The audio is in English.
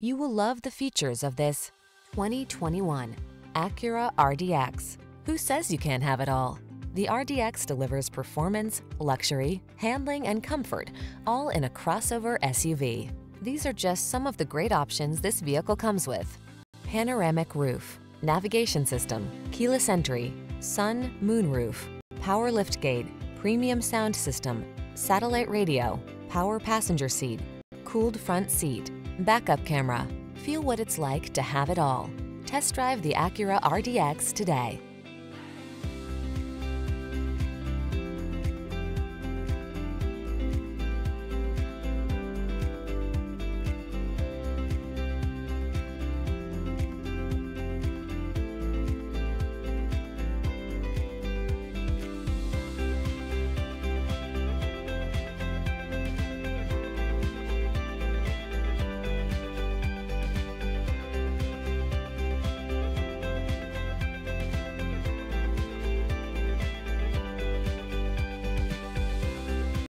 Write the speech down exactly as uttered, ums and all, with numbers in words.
You will love the features of this twenty twenty-one Acura R D X. Who says you can't have it all? The R D X delivers performance, luxury, handling, and comfort, all in a crossover S U V. These are just some of the great options this vehicle comes with: panoramic roof, navigation system, keyless entry, sun moonroof, power liftgate, premium sound system, satellite radio, power passenger seat, cooled front seat, backup camera. Feel what it's like to have it all. Test drive the Acura R D X today.